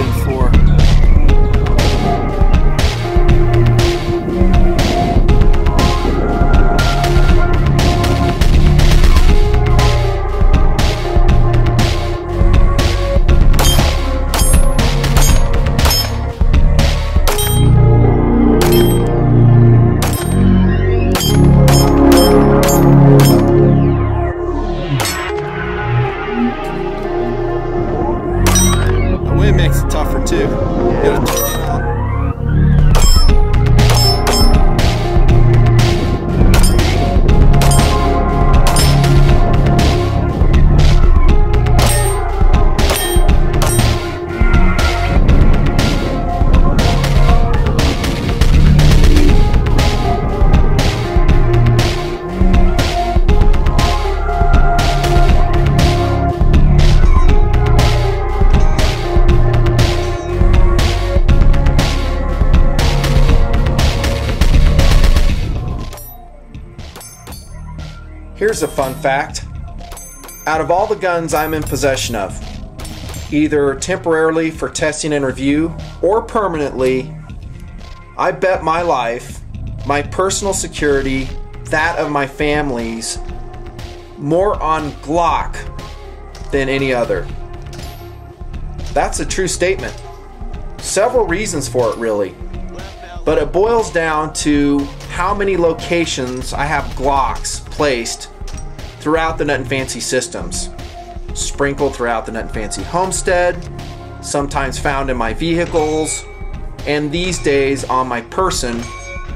in for. Here's a fun fact. Out of all the guns I'm in possession of, either temporarily for testing and review or permanently, I bet my life, my personal security, that of my family's, more on Glock than any other. That's a true statement. Several reasons for it really, but it boils down to how many locations I have Glocks placed throughout the Nut and Fancy systems, sprinkled throughout the Nut and Fancy homestead, sometimes found in my vehicles, and these days on my person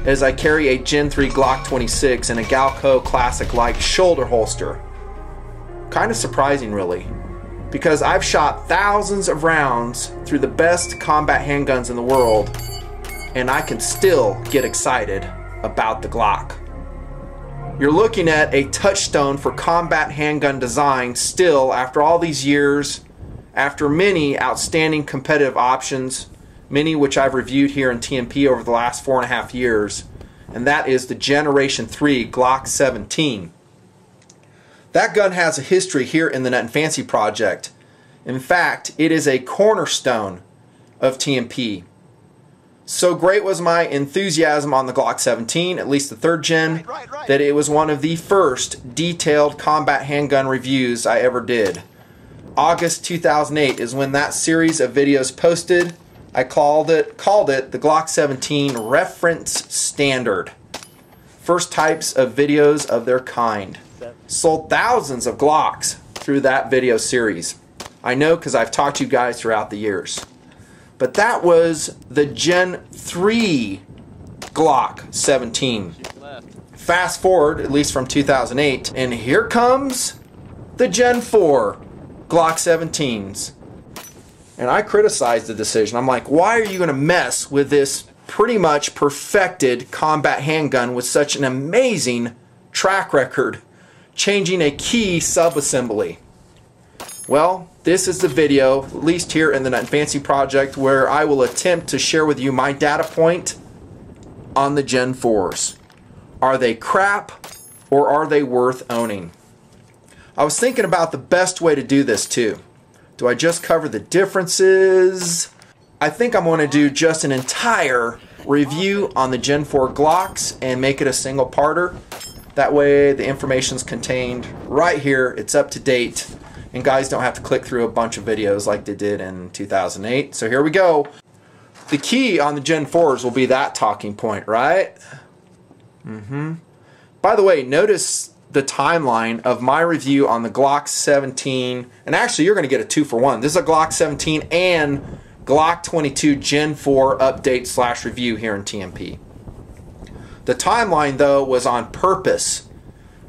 as I carry a Gen 3 Glock 26 and a Galco classic-like shoulder holster. Kind of surprising really, because I've shot thousands of rounds through the best combat handguns in the world, and I can still get excited about the Glock. You're looking at a touchstone for combat handgun design still after all these years, after many outstanding competitive options, many which I've reviewed here in TMP over the last 4.5 years, and that is the Generation 3 Glock 17. That gun has a history here in the Nut and Fancy project. In fact, it is a cornerstone of TMP. So great was my enthusiasm on the Glock 17, at least the third gen, that it was one of the first detailed combat handgun reviews I ever did. August 2008 is when that series of videos posted. I called it the Glock 17 Reference Standard. First types of videos of their kind. Sold thousands of Glocks through that video series. I know because I've taught you guys throughout the years. But that was the Gen 3 Glock 17. Fast forward, at least from 2008, and here comes the Gen 4 Glock 17s. And I criticized the decision. I'm like, why are you going to mess with this pretty much perfected combat handgun with such an amazing track record, changing a key subassembly? Well, this is the video, at least here in the Nut and Fancy project, where I will attempt to share with you my data point on the Gen 4s. Are they crap or are they worth owning? I was thinking about the best way to do this too. Do I just cover the differences? I think I'm going to do just an entire review on the Gen 4 Glocks and make it a single-parter. That way the information's contained right here, it's up to date, and guys don't have to click through a bunch of videos like they did in 2008. So here we go. The key on the Gen 4s will be that talking point, right? By the way, notice the timeline of my review on the Glock 17, and actually you're gonna get a 2-for-1. This is a Glock 17 and Glock 22 Gen 4 update / review here in TMP. The timeline though was on purpose.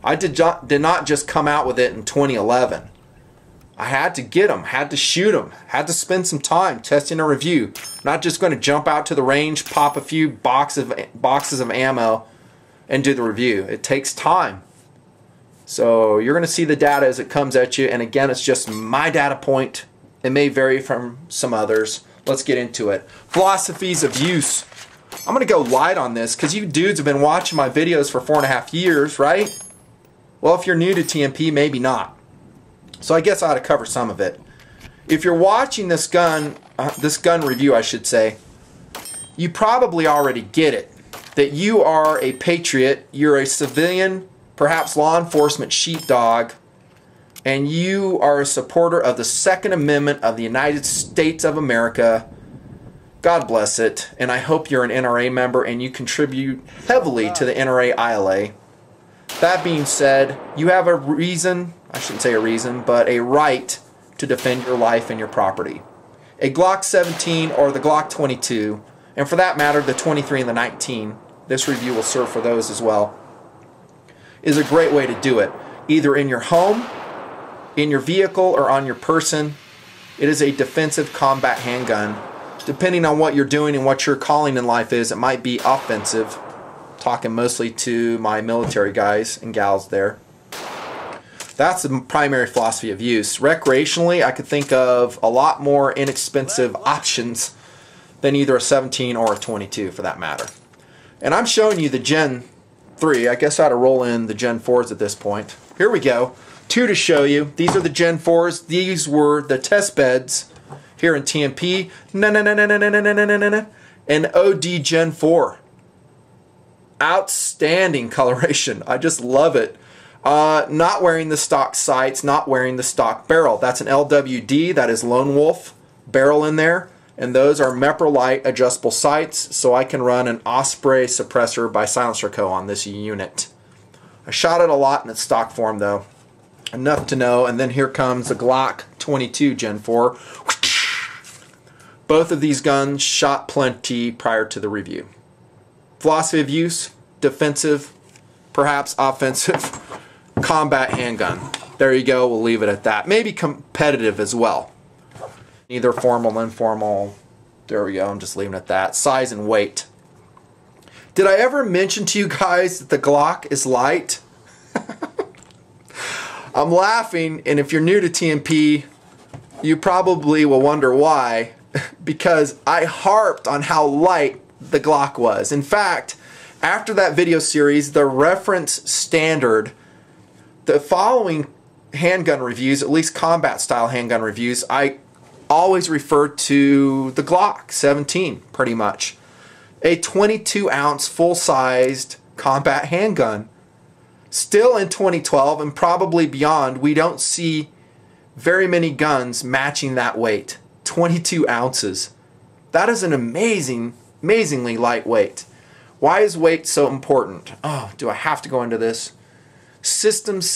I did not just come out with it in 2011. I had to get them, had to shoot them, had to spend some time testing a review. Not just going to jump out to the range, pop a few boxes of ammo, and do the review. It takes time. So you're going to see the data as it comes at you. And again, it's just my data point. It may vary from some others. Let's get into it. Philosophies of use. I'm going to go light on this because you dudes have been watching my videos for 4.5 years, right? Well, if you're new to TMP, maybe not. So I guess I ought to cover some of it. If you're watching this gun this gun review, I should say, you probably already get it, that you are a patriot, you're a civilian, perhaps law enforcement sheepdog, and you are a supporter of the Second Amendment of the United States of America. God bless it, and I hope you're an NRA member and you contribute heavily to the NRA ILA. That being said, you have a reason, I shouldn't say a reason, but a right to defend your life and your property. A Glock 17 or the Glock 22, and for that matter the 23 and the 19, this review will serve for those as well, is a great way to do it, either in your home, in your vehicle, or on your person. It is a defensive combat handgun. Depending on what you're doing and what your calling in life is, it might be offensive, talking mostly to my military guys and gals there. That's the primary philosophy of use. Recreationally, I could think of a lot more inexpensive options than either a 17 or a 22 for that matter. And I'm showing you the Gen 3. I guess I ought to roll in the Gen 4s at this point. Here we go. Two to show you. These are the Gen 4s. These were the test beds here in TMP. And OD Gen 4. Outstanding coloration. I just love it. Not wearing the stock sights, not wearing the stock barrel. That's an LWD, that is Lone Wolf barrel in there, and those are Meprolite adjustable sights, so I can run an Osprey suppressor by Silencer Co on this unit. I shot it a lot in its stock form though, enough to know. And then here comes the Glock 22 Gen 4. Both of these guns shot plenty prior to the review. Philosophy of use, defensive, perhaps offensive, combat handgun. There you go, we'll leave it at that. Maybe competitive as well. Either formal, informal, there we go, I'm just leaving it at that. Size and weight. Did I ever mention to you guys that the Glock is light? I'm laughing, and if you're new to TMP, you probably will wonder why, because I harped on how light the Glock was. In fact, after that video series, the reference standard, the following handgun reviews, at least combat style handgun reviews, I always refer to the Glock 17 pretty much. A 22 ounce full-sized combat handgun. Still in 2012 and probably beyond, we don't see very many guns matching that weight. 22 ounces. That is an amazingly lightweight. Why is weight so important? Oh, do I have to go into this? Systems,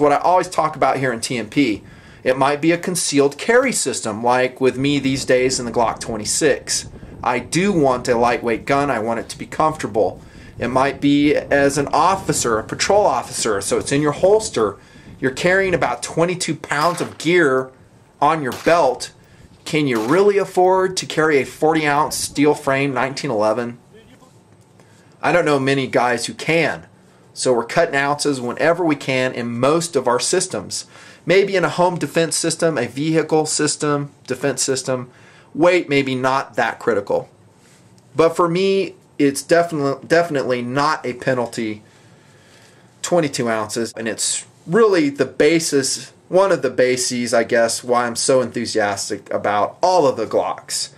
what I always talk about here in TMP. It might be a concealed carry system, like with me these days in the Glock 26. I do want a lightweight gun, I want it to be comfortable. It might be as an officer, a patrol officer, so it's in your holster. You're carrying about 22 pounds of gear on your belt. Can you really afford to carry a 40 ounce steel frame 1911? I don't know many guys who can. So we're cutting ounces whenever we can in most of our systems. Maybe in a home defense system, a vehicle system, defense system, weight maybe not that critical. But for me, it's definitely not a penalty, 22 ounces. And it's really the basis, one of the bases, I guess, why I'm so enthusiastic about all of the Glocks.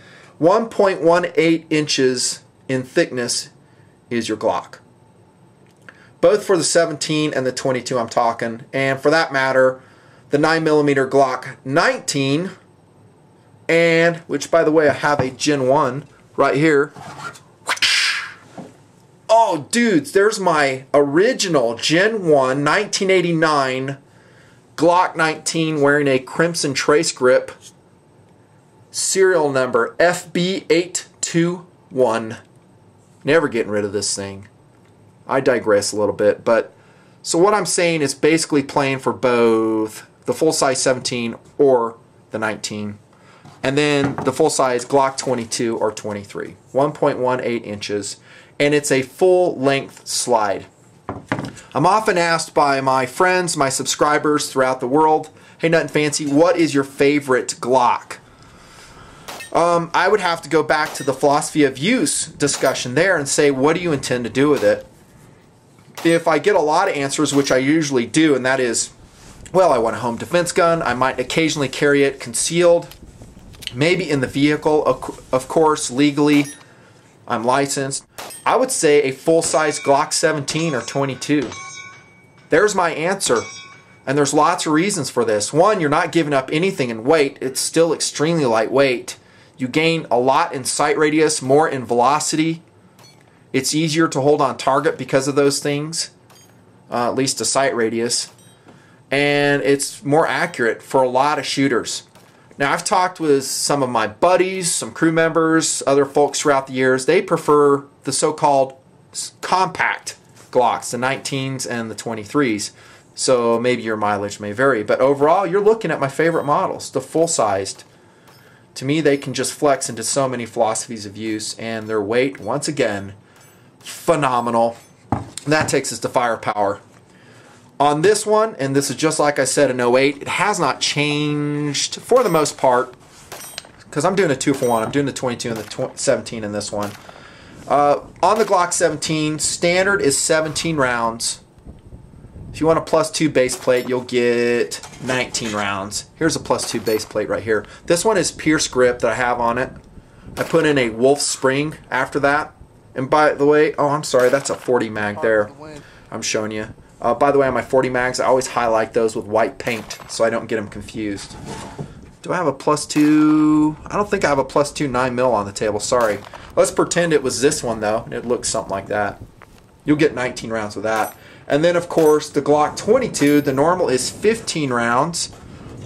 1.18 inches in thickness is your Glock. Both for the 17 and the 22 I'm talking, and for that matter, the 9mm Glock 19, and which by the way I have a Gen 1 right here. Oh dudes, there's my original Gen 1 1989 Glock 19 wearing a crimson trace grip, serial number FB821. Never getting rid of this thing. I digress a little bit, but so what I'm saying is basically playing for both the full-size 17 or the 19, and then the full-size Glock 22 or 23, 1.18 inches, and it's a full-length slide. I'm often asked by my friends, my subscribers throughout the world, hey Nut and Fancy, what is your favorite Glock? I would have to go back to the philosophy of use discussion there and say, what do you intend to do with it? If I get a lot of answers, which I usually do, and that is, well, I want a home defense gun, I might occasionally carry it concealed, maybe in the vehicle, of course, legally. I'm licensed. I would say a full-size Glock 17 or 22. There's my answer. And there's lots of reasons for this. One, you're not giving up anything in weight. It's still extremely lightweight. You gain a lot in sight radius, more in velocity. It's easier to hold on target because of those things, at least a sight radius. And it's more accurate for a lot of shooters. Now, I've talked with some of my buddies, some crew members, other folks throughout the years. They prefer the so-called compact Glocks, the 19s and the 23s. So maybe your mileage may vary. But overall, you're looking at my favorite models, the full-sized. To me, they can just flex into so many philosophies of use. And their weight, once again, phenomenal. And that takes us to firepower. On this one, and this is just like I said in 08, it has not changed for the most part, because I'm doing a 2-for-1. I'm doing the 22 and the 17 in this one. On the Glock 17, standard is 17 rounds. If you want a +2 base plate, you'll get 19 rounds. Here's a +2 base plate right here. This one is Pierce Grip that I have on it. I put in a Wolf Spring after that. And by the way, oh, I'm sorry, that's a 40 mag there. I'm showing you. By the way, on my 40 mags, I always highlight those with white paint so I don't get them confused. Do I have a +2? I don't think I have a +2 9mm on the table, sorry. Let's pretend it was this one, though, and it looks something like that. You'll get 19 rounds with that. And then, of course, the Glock 22, the normal is 15 rounds.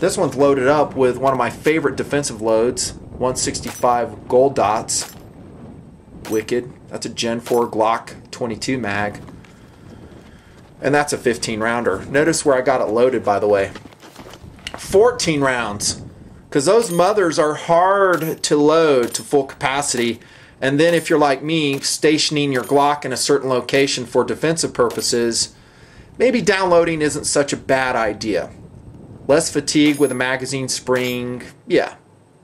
This one's loaded up with one of my favorite defensive loads, 165 Gold Dots. Wicked. That's a Gen 4 Glock 22 mag. And that's a 15-rounder. Notice where I got it loaded, by the way. 14 rounds, because those mothers are hard to load to full capacity. And then if you're like me, stationing your Glock in a certain location for defensive purposes, maybe downloading isn't such a bad idea. Less fatigue with a magazine spring, yeah.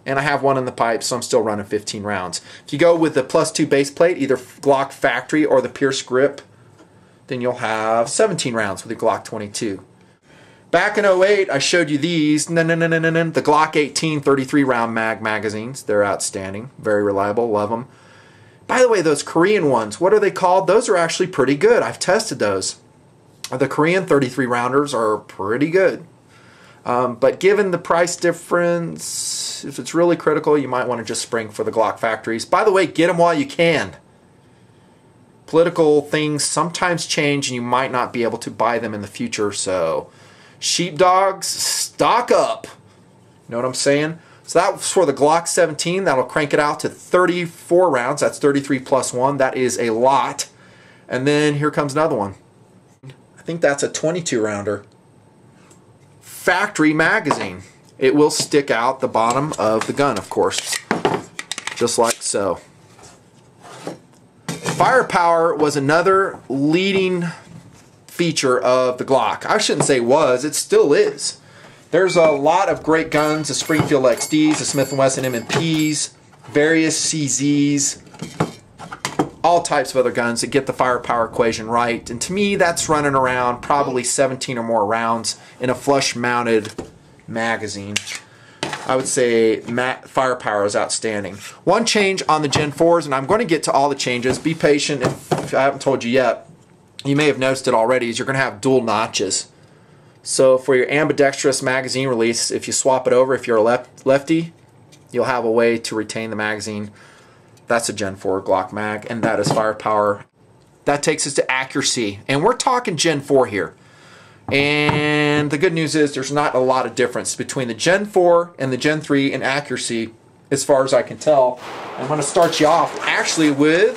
And I have one in the pipe, so I'm still running 15 rounds. If you go with the +2 base plate, either Glock Factory or the Pierce Grip, then you'll have 17 rounds with the Glock 22. Back in 08, I showed you these, the Glock 18 33-round mag magazines. They're outstanding, very reliable, love them. By the way, those Korean ones, what are they called? Those are actually pretty good. I've tested those. The Korean 33-rounders are pretty good. But given the price difference, if it's really critical, you might want to just spring for the Glock Factories. By the way, get them while you can. Political things sometimes change and you might not be able to buy them in the future, so sheepdogs, stock up. Know what I'm saying? So that's for the Glock 17. That'll crank it out to 34 rounds. That's 33 + 1. That is a lot. And then here comes another one. I think that's a 22 rounder. Factory magazine. It will stick out the bottom of the gun, of course. Just like so. Firepower was another leading feature of the Glock. I shouldn't say was, it still is. There's a lot of great guns, the Springfield XDs, the Smith & Wesson M&Ps, various CZs, all types of other guns that get the firepower equation right. And to me, that's running around probably 17 or more rounds in a flush-mounted magazine. I would say firepower is outstanding. One change on the Gen 4s, and I'm going to get to all the changes. Be patient if I haven't told you yet. You may have noticed it already, is you're going to have dual notches. So for your ambidextrous magazine release, if you swap it over, if you're a lefty, you'll have a way to retain the magazine. That's a Gen 4 Glock mag, and that is firepower. That takes us to accuracy, and we're talking Gen 4 here. And the good news is there's not a lot of difference between the Gen 4 and the Gen 3 in accuracy, as far as I can tell. I'm going to start you off actually with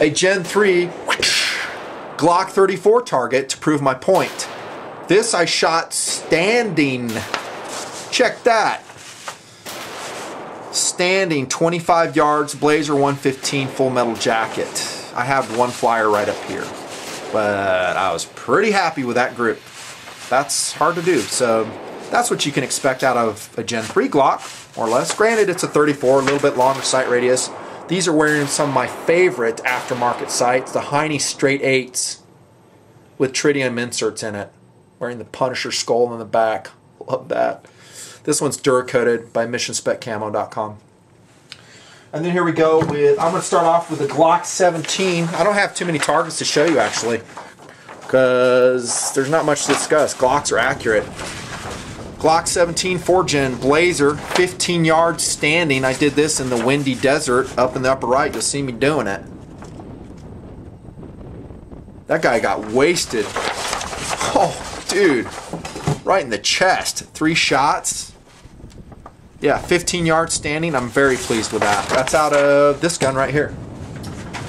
a Gen 3 Glock 34 target to prove my point. This I shot standing. Check that. Standing, 25 yards, Blazer 115 full metal jacket. I have one flyer right up here. But I was pretty happy with that grip. That's hard to do. So that's what you can expect out of a Gen 3 Glock, more or less. Granted, it's a 34, a little bit longer sight radius. These are wearing some of my favorite aftermarket sights, the Heine straight 8s with tritium inserts in it, wearing the Punisher skull in the back. Love that. This one's Dura-Coated by Missionspeccamo.com. And then here we go with, I'm going to start off with a Glock 17. I don't have too many targets to show you, actually, because there's not much to discuss. Glocks are accurate. Glock 17 4-Gen Blazer, 15 yards standing. I did this in the windy desert up in the upper right. You'll see me doing it. That guy got wasted. Oh, dude. Right in the chest. 3 shots. Yeah, 15 yards standing. I'm very pleased with that. That's out of this gun right here.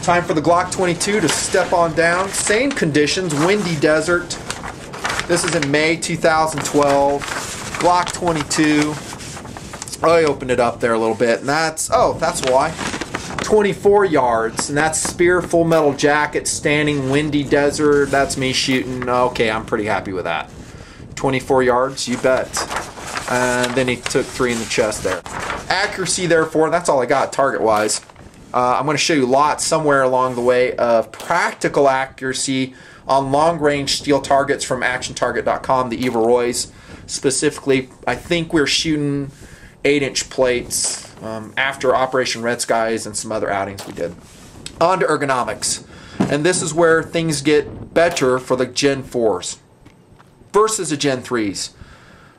Time for the Glock 22 to step on down. Same conditions. Windy desert. This is in May 2012. Glock 22. I opened it up there a little bit, and that's, oh, that's why. 24 yards, and that's Spear Full Metal Jacket, standing, windy desert. That's me shooting. Okay, I'm pretty happy with that. 24 yards, you bet. And then he took 3 in the chest there. Accuracy, therefore, that's all I got target-wise. I'm going to show you lots somewhere along the way of practical accuracy on long-range steel targets from ActionTarget.com, the Evil Roys. Specifically, I think we're shooting 8-inch plates after Operation Red Skies and some other outings we did. On to ergonomics. And this is where things get better for the Gen 4s versus the Gen 3s.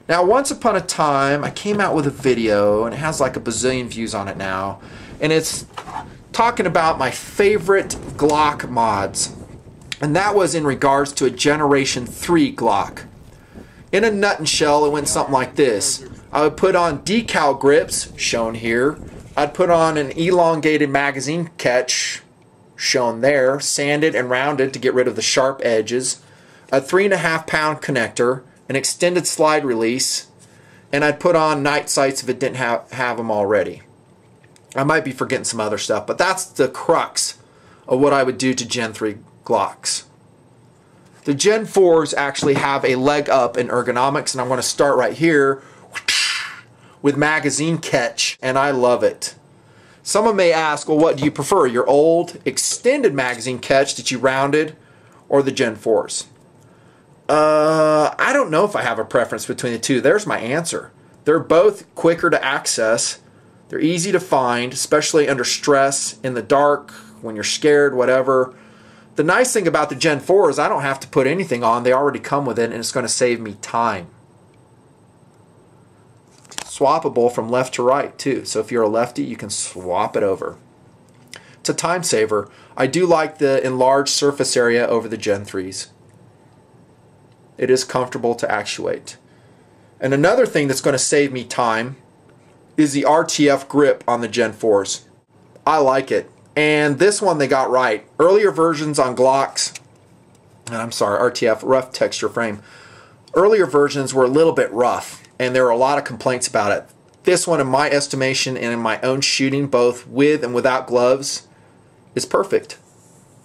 Now, once upon a time, I came out with a video, and it has like a bazillion views on it now, and it's talking about my favorite Glock mods. And that was in regards to a Generation 3 Glock. In a nutshell, it went something like this. I would put on decal grips, shown here. I'd put on an elongated magazine catch, shown there, sanded and rounded to get rid of the sharp edges, a 3.5-pound connector, an extended slide release, and I'd put on night sights if it didn't have them already. I might be forgetting some other stuff, but that's the crux of what I would do to Gen 3 Glocks. The Gen 4s actually have a leg up in ergonomics, and I'm going to start right here with magazine catch, and I love it. Someone may ask, well, what do you prefer, your old extended magazine catch that you rounded or the Gen 4s? I don't know if I have a preference between the two. There's my answer. They're both quicker to access. They're easy to find, especially under stress, in the dark, when you're scared, whatever. The nice thing about the Gen 4 is I don't have to put anything on. They already come with it, and it's going to save me time. Swappable from left to right, too. So if you're a lefty, you can swap it over. It's a time saver. I do like the enlarged surface area over the Gen 3s. It is comfortable to actuate. And another thing that's going to save me time is the RTF grip on the Gen 4s. I like it. And this one they got right. Earlier versions on Glocks, and I'm sorry, RTF, rough texture frame. Earlier versions were a little bit rough, and there were a lot of complaints about it. This one, in my estimation and in my own shooting, both with and without gloves, is perfect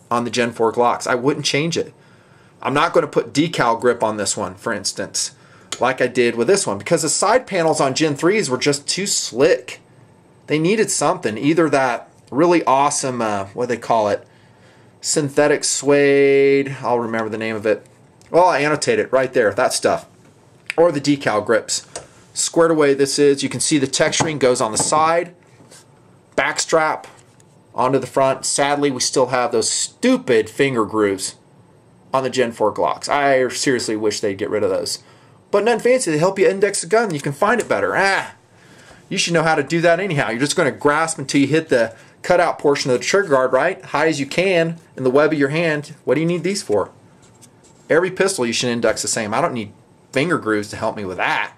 on the Gen 4 Glocks. I wouldn't change it. I'm not going to put decal grip on this one, for instance, like I did with this one, because the side panels on Gen 3s were just too slick. They needed something, either that really awesome, what do they call it, synthetic suede, I'll remember the name of it, well, I annotate it right there, that stuff, or the decal grips. Squared away this is, you can see the texturing goes on the side, back strap, onto the front. Sadly, we still have those stupid finger grooves on the Gen 4 Glocks. I seriously wish they'd get rid of those. But Nut and Fancy, they help you index the gun, you can find it better. You should know how to do that anyhow. You're just going to grasp until you hit the cutout portion of the trigger guard, right? High as you can in the web of your hand. What do you need these for? Every pistol you should index the same. I don't need finger grooves to help me with that.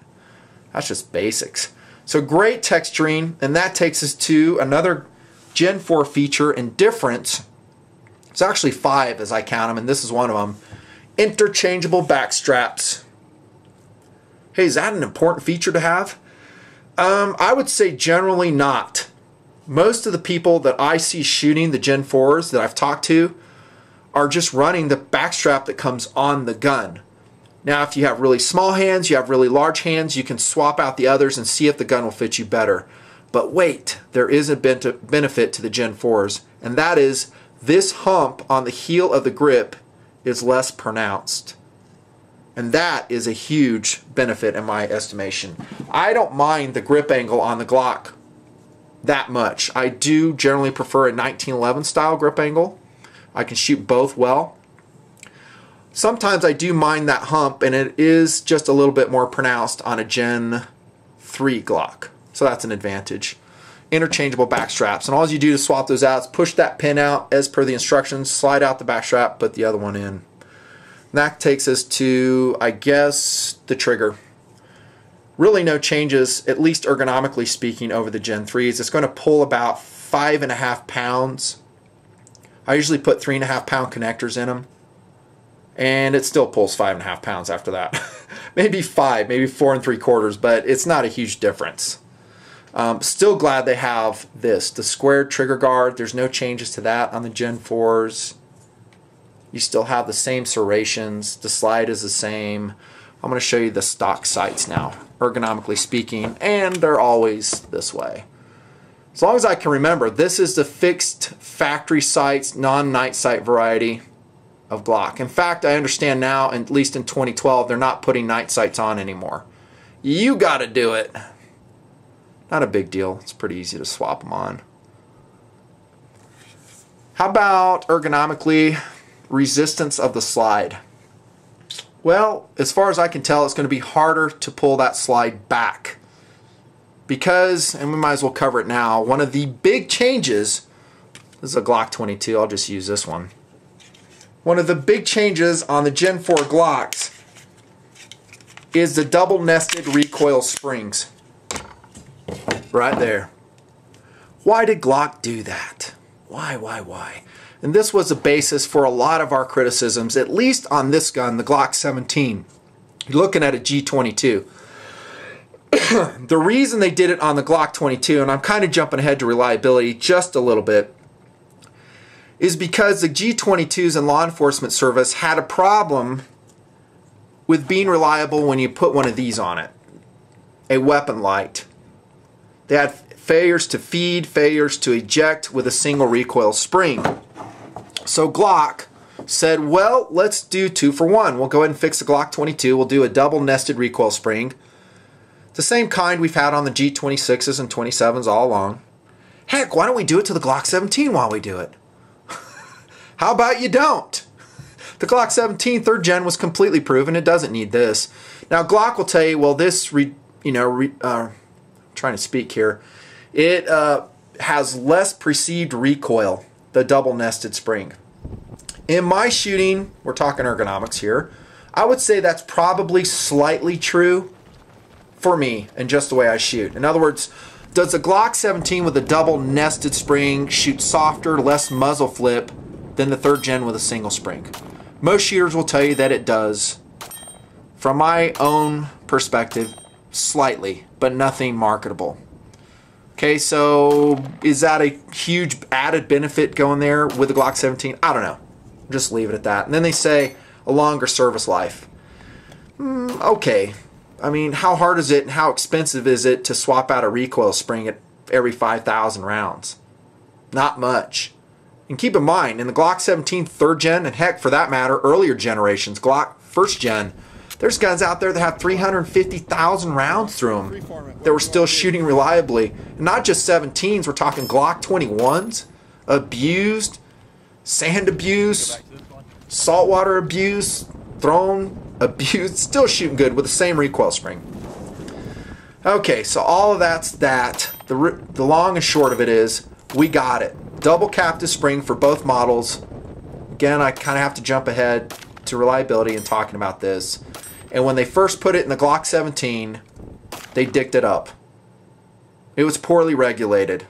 That's just basics. So great texturing, and that takes us to another Gen 4 feature and difference. It's actually 5 as I count them, and this is one of them. Interchangeable back straps. Hey, is that an important feature to have? I would say generally not. Most of the people that I see shooting the Gen 4s that I've talked to are just running the backstrap that comes on the gun. Now, if you have really small hands, you have really large hands, you can swap out the others and see if the gun will fit you better. But wait, there is a benefit to the Gen 4s, and that is this hump on the heel of the grip is less pronounced. And that is a huge benefit in my estimation. I don't mind the grip angle on the Glock that much. I do generally prefer a 1911 style grip angle. I can shoot both well. Sometimes I do mind that hump, and it is just a little bit more pronounced on a Gen 3 Glock. So that's an advantage. Interchangeable back straps, and all you do to swap those out is push that pin out as per the instructions, slide out the back strap, put the other one in. And that takes us to, I guess, the trigger. Really no changes, at least ergonomically speaking, over the Gen 3s. It's going to pull about 5.5 pounds. I usually put 3.5 pound connectors in them, and it still pulls 5.5 pounds after that. Maybe 5, maybe 4 3/4, but it's not a huge difference. Still glad they have this, the square trigger guard. There's no changes to that on the Gen 4s. You still have the same serrations. The slide is the same. I'm going to show you the stock sights now, ergonomically speaking, and they're always this way. As long as I can remember, this is the fixed factory sights, non-night sight variety of Glock. In fact, I understand now, at least in 2012, they're not putting night sights on anymore. You got to do it. Not a big deal. It's pretty easy to swap them on. How about ergonomically, resistance of the slide? Well, as far as I can tell, it's going to be harder to pull that slide back because, and we might as well cover it now, one of the big changes, this is a Glock 22, I'll just use this one. One of the big changes on the Gen 4 Glocks is the double nested recoil springs. Right there. Why did Glock do that? Why? And this was the basis for a lot of our criticisms, at least on this gun, the Glock 17. You're looking at a G22. The reason they did it on the Glock 22, and I'm kind of jumping ahead to reliability just a little bit, is because the G22s in law enforcement service had a problem with being reliable when you put one of these on it, a weapon light. They had failures to feed, failures to eject with a single recoil spring. So Glock said, well, let's do 2 for 1. We'll go ahead and fix the Glock 22. We'll do a double nested recoil spring, the same kind we've had on the G26s and 27s all along. Heck, why don't we do it to the Glock 17 while we do it? How about you don't? The Glock 17 3rd Gen was completely proven. It doesn't need this. Now Glock will tell you, well, this, it has less perceived recoil, the double nested spring. In my shooting, we're talking ergonomics here, I would say that's probably slightly true for me and just the way I shoot. In other words, does the Glock 17 with a double nested spring shoot softer, less muzzle flip than the 3rd Gen with a single spring? Most shooters will tell you that it does. From my own perspective, slightly, but nothing marketable. Okay, so is that a huge added benefit going there with the Glock 17? I don't know. Just leave it at that. And then they say a longer service life. Okay. I mean, how hard is it and how expensive is it to swap out a recoil spring at every 5,000 rounds? Not much. And keep in mind, in the Glock 17 3rd Gen, and heck, for that matter, earlier generations, Glock 1st Gen, there's guns out there that have 350,000 rounds through them that were still shooting reliably. Not just 17s, we're talking Glock 21s, abused, sand abuse, saltwater abuse, thrown, abused, still shooting good with the same recoil spring. Okay, so all of that's that. The long and short of it is, we got it. Double captive spring for both models. Again, I kind of have to jump ahead to reliability and talking about this. And when they first put it in the Glock 17, they dicked it up. It was poorly regulated.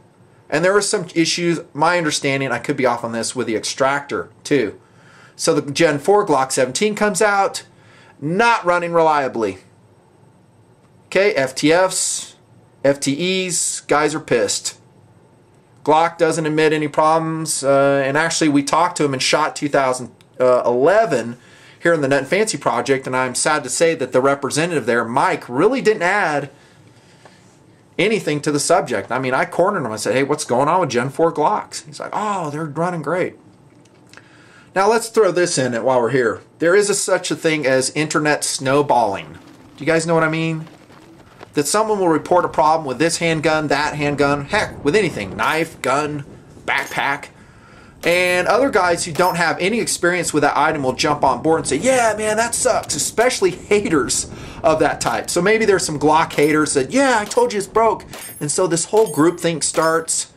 And there were some issues, my understanding, I could be off on this, with the extractor too. So the Gen 4 Glock 17 comes out, not running reliably. Okay, FTFs, FTEs, guys are pissed. Glock doesn't admit any problems, and actually we talked to him in SHOT 2011 here in the Nut and Fancy project, and I'm sad to say that the representative there, Mike, really didn't add anything to the subject. I mean, I cornered him. I said, hey, what's going on with Gen 4 Glocks? He's like, oh, they're running great. Now let's throw this in while we're here. There is such a thing as internet snowballing. Do you guys know what I mean? That someone will report a problem with this handgun, that handgun, heck, with anything. Knife, gun, backpack. And other guys who don't have any experience with that item will jump on board and say, yeah, man, that sucks, especially haters of that type. So maybe there's some Glock haters that, yeah, I told you it's broke. And so this whole groupthink starts.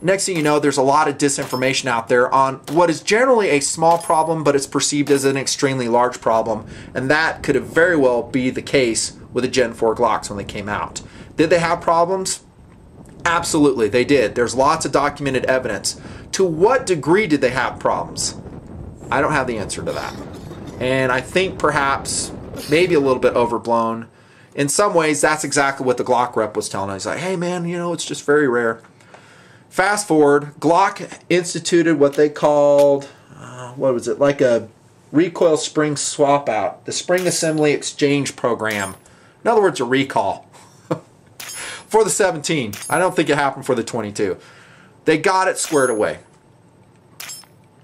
Next thing you know, there's a lot of disinformation out there on what is generally a small problem, but it's perceived as an extremely large problem. And that could very well be the case with the Gen 4 Glocks when they came out. Did they have problems? Absolutely, they did. There's lots of documented evidence. To what degree did they have problems? I don't have the answer to that. And I think perhaps, maybe a little bit overblown. In some ways, that's exactly what the Glock rep was telling us. He's like, hey man, you know, it's just very rare. Fast forward, Glock instituted what they called, like a recoil spring swap out, the spring assembly exchange program. In other words, a recall for the 17. I don't think it happened for the 22. They got it squared away.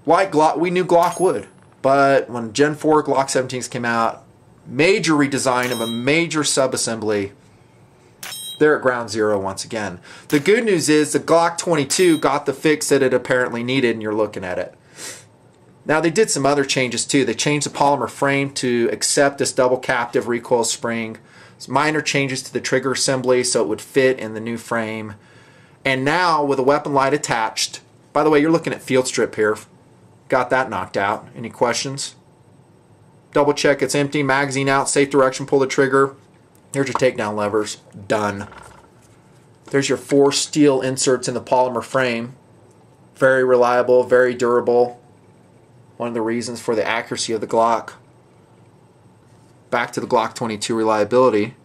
Like Glock, we knew Glock would, but when Gen 4 Glock 17s came out, major redesign of a major subassembly. They're at ground zero once again. The good news is the Glock 22 got the fix that it apparently needed, and you're looking at it. Now they did some other changes too. They changed the polymer frame to accept this double captive recoil spring. Some minor changes to the trigger assembly so it would fit in the new frame. And now with a weapon light attached, by the way, you're looking at field strip here. Got that knocked out. Any questions? Double check it's empty, magazine out, safe direction, pull the trigger. There's your takedown levers. Done. There's your 4 steel inserts in the polymer frame. Very reliable, very durable. One of the reasons for the accuracy of the Glock. Back to the Glock 22 reliability.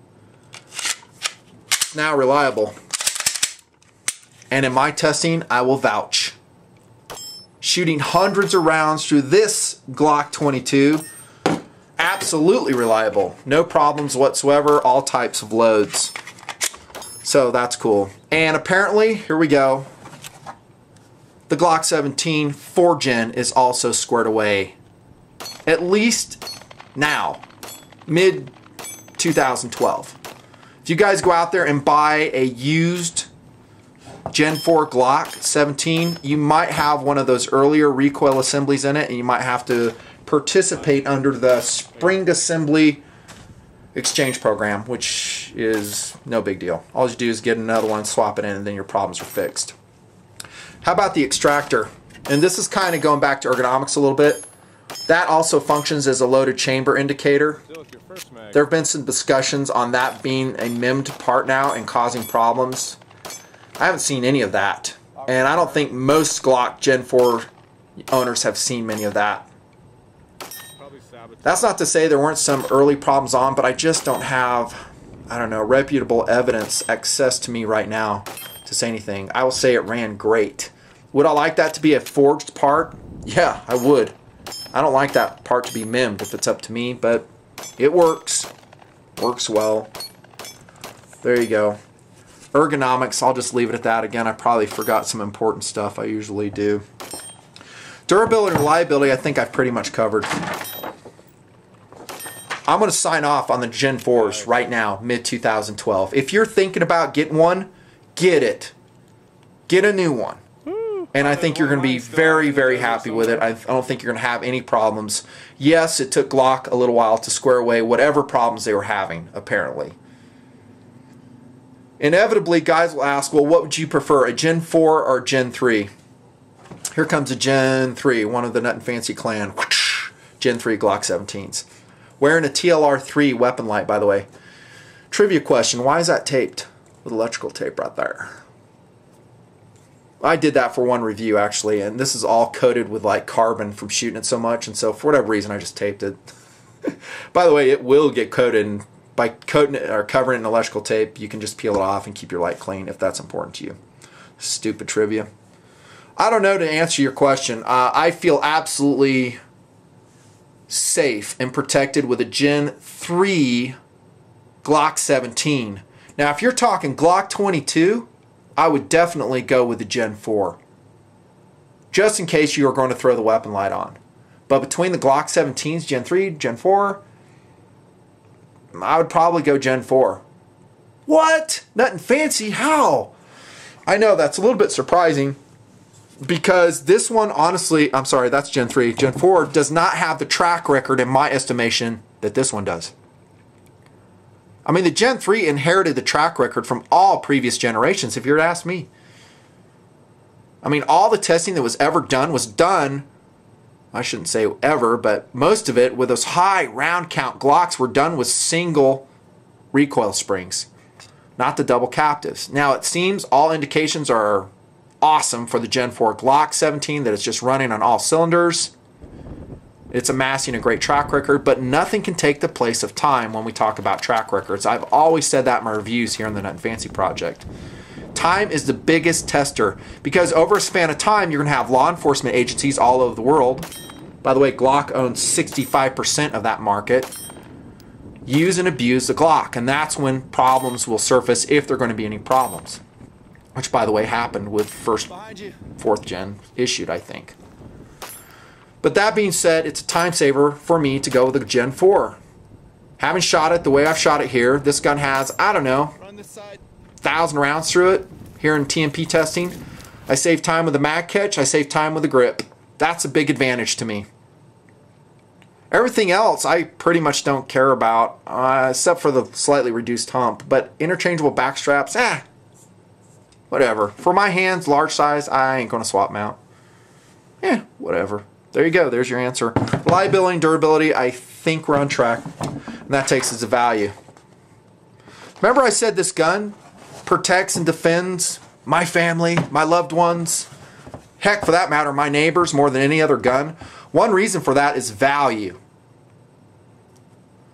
Now reliable. And in my testing, I will vouch. Shooting hundreds of rounds through this Glock 22. Absolutely reliable. No problems whatsoever. All types of loads. So that's cool. And apparently, here we go. The Glock 17 4 Gen is also squared away. At least now. Mid 2012. If you guys go out there and buy a used Gen 4 Glock 17, you might have one of those earlier recoil assemblies in it, and you might have to participate under the spring assembly exchange program, which is no big deal. All you do is get another one, swap it in, and then your problems are fixed. How about the extractor? And this is kind of going back to ergonomics a little bit. That also functions as a loaded chamber indicator. There have been some discussions on that being a memmed part now and causing problems. I haven't seen any of that, and I don't think most Glock Gen 4 owners have seen many of that. That's not to say there weren't some early problems on, but I just don't have, I don't know, reputable evidence access to me right now to say anything. I will say it ran great. Would I like that to be a forged part? Yeah, I would. I don't like that part to be memmed if it's up to me, but it works. Works well. There you go. Ergonomics, I'll just leave it at that. Again, I probably forgot some important stuff. I usually do. Durability and reliability, I think I've pretty much covered. I'm going to sign off on the Gen 4s right now, mid-2012. If you're thinking about getting one, get it. Get a new one. And I think you're going to be very, very happy with it. I don't think you're going to have any problems. Yes, it took Glock a little while to square away whatever problems they were having, apparently. Inevitably, guys will ask, well, what would you prefer, a Gen 4 or a Gen 3? Here comes a Gen 3, one of the Nut and Fancy clan. Gen 3 Glock 17s. Wearing a TLR3 weapon light, by the way. Trivia question, why is that taped with electrical tape right there? I did that for one review, actually, and this is all coated with, like, carbon from shooting it so much, and so for whatever reason, I just taped it. By the way, it will get coated, and by coating it or covering it in electrical tape, you can just peel it off and keep your light clean if that's important to you. Stupid trivia. I don't know to answer your question. I feel absolutely safe and protected with a Gen 3 Glock 17. Now, if you're talking Glock 22, I would definitely go with the Gen 4. Just in case you are going to throw the weapon light on. But between the Glock 17s, Gen 3, Gen 4, I would probably go Gen 4. What? Nut and Fancy? How? I know that's a little bit surprising because this one, honestly, I'm sorry, that's Gen 3. Gen 4 does not have the track record, in my estimation, that this one does. I mean, the Gen 3 inherited the track record from all previous generations, if you were to ask me. I mean, all the testing that was ever done was done, I shouldn't say ever, but most of it with those high round count Glocks were done with single recoil springs, not the double captives. Now, it seems all indications are awesome for the Gen 4 Glock 17, that it's just running on all cylinders. It's amassing a great track record, but nothing can take the place of time when we talk about track records. I've always said that in my reviews here on the Nut and Fancy Project. Time is the biggest tester because over a span of time, you're going to have law enforcement agencies all over the world. By the way, Glock owns 65% of that market. Use and abuse the Glock, and that's when problems will surface, if there are going to be any problems. Which, by the way, happened with first, fourth gen issued, I think. But that being said, it's a time saver for me to go with the Gen 4. Having shot it the way I've shot it here, this gun has, I don't know, 1,000 rounds through it here in TMP testing. I save time with the mag catch. I save time with the grip. That's a big advantage to me. Everything else I pretty much don't care about, except for the slightly reduced hump. But interchangeable back straps, whatever. For my hands, large size, I ain't going to swap them out. Whatever. There you go. There's your answer. Reliability and durability, I think we're on track. And that takes us to value. Remember I said this gun protects and defends my family, my loved ones, heck, for that matter, my neighbors more than any other gun. One reason for that is value.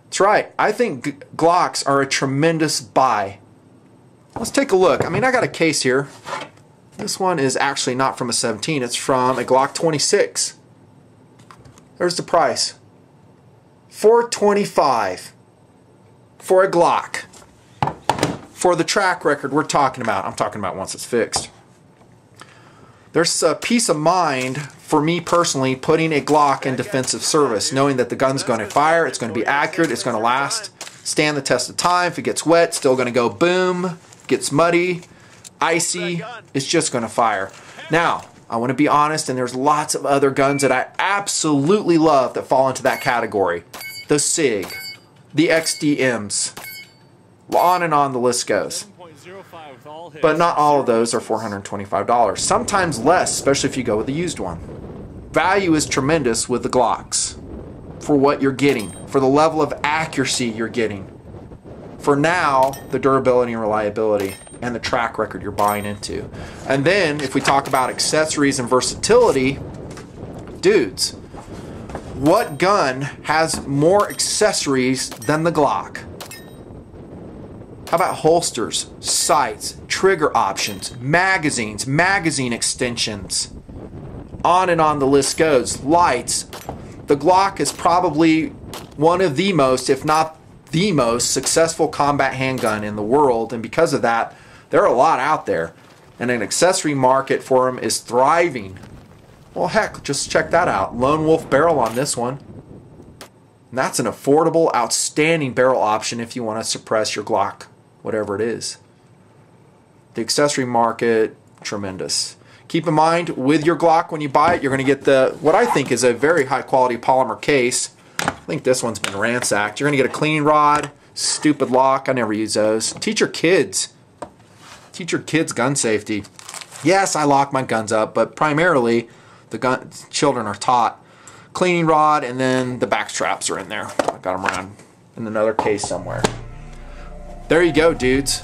That's right. I think Glocks are a tremendous buy. Let's take a look. I mean, I got a case here. This one is actually not from a 17. It's from a Glock 26. There's the price. $425 for a Glock. For the track record we're talking about. I'm talking about once it's fixed. There's a peace of mind for me personally putting a Glock in defensive service, knowing that the gun's going to fire, it's going to be accurate, it's going to last, stand the test of time. If it gets wet, still going to go boom. Gets muddy, icy, it's just going to fire. Now, I want to be honest, and there's lots of other guns that I absolutely love that fall into that category. The SIG, the XDMs, on and on the list goes. But not all of those are $425. Sometimes less, especially if you go with a used one. Value is tremendous with the Glocks for what you're getting, for the level of accuracy you're getting. For now, the durability and reliability and the track record you're buying into. And then, if we talk about accessories and versatility, dudes, what gun has more accessories than the Glock? How about holsters, sights, trigger options, magazines, magazine extensions? On and on the list goes. Lights. The Glock is probably one of the most, if not the most, successful combat handgun in the world, and because of that, there are a lot out there. And an accessory market for them is thriving. Well, heck, just check that out. Lone Wolf barrel on this one. And that's an affordable, outstanding barrel option if you want to suppress your Glock, whatever it is. The accessory market, tremendous. Keep in mind, with your Glock, when you buy it, you're going to get the, what I think is a very high quality polymer case. I think this one's been ransacked. You're going to get a cleaning rod, stupid lock, I never use those. Teach your kids gun safety. Yes, I lock my guns up, but primarily the children are taught. Cleaning rod, and then the back straps are in there. I got them around in another case somewhere. There you go, dudes.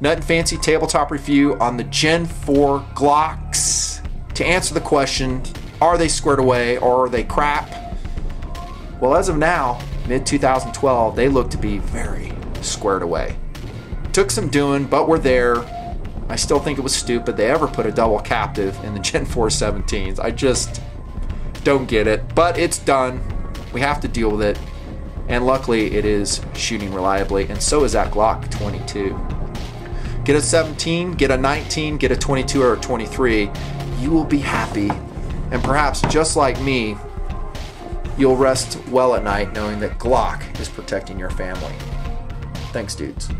Nut and Fancy tabletop review on the Gen 4 Glocks. To answer the question, are they squared away or are they crap? Well, as of now, mid-2012, they look to be very squared away. Took some doing, but we're there. I still think it was stupid they ever put a double captive in the Gen 4 17s. I just don't get it, but it's done. We have to deal with it. And luckily, it is shooting reliably, and so is that Glock 22. Get a 17, get a 19, get a 22 or a 23. You will be happy, and perhaps just like me, You'll rest well at night knowing that Glock is protecting your family. Thanks, dudes.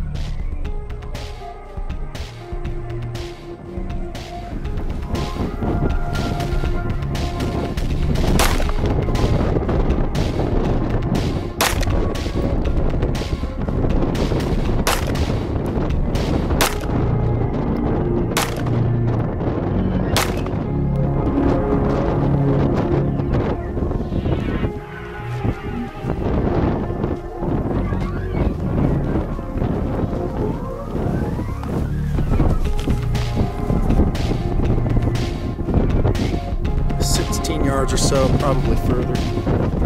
Or so, probably further.